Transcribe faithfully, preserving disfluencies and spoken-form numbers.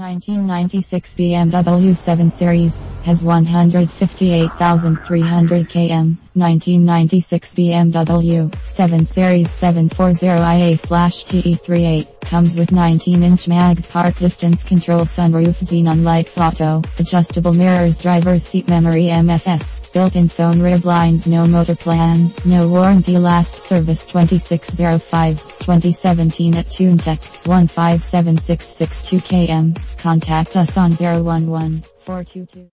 nineteen ninety-six B M W seven Series, has one hundred fifty-eight thousand three hundred kilometers, nineteen ninety-six B M W seven Series seven forty i A T E thirty-eight, comes with nineteen inch mags, park distance control, sunroof, xenon lights, auto, adjustable mirrors, driver's seat memory, M F S, built-in phone, rear blinds, no motor plan, no warranty, last service twenty-six oh five twenty seventeen at TuneTech, one five seven six six two kilometers. Contact us on zero one one, four two two